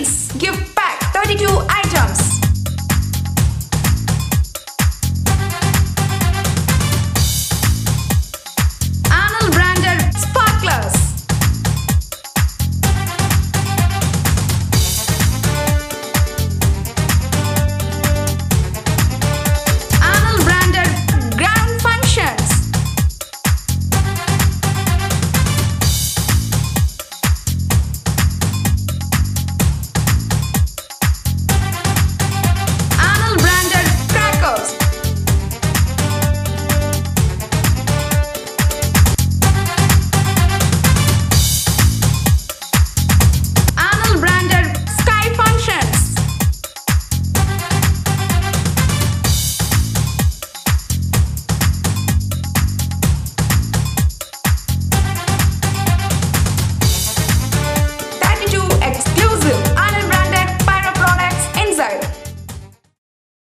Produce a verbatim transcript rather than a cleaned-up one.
Pinks. Give Pack thirty-two items.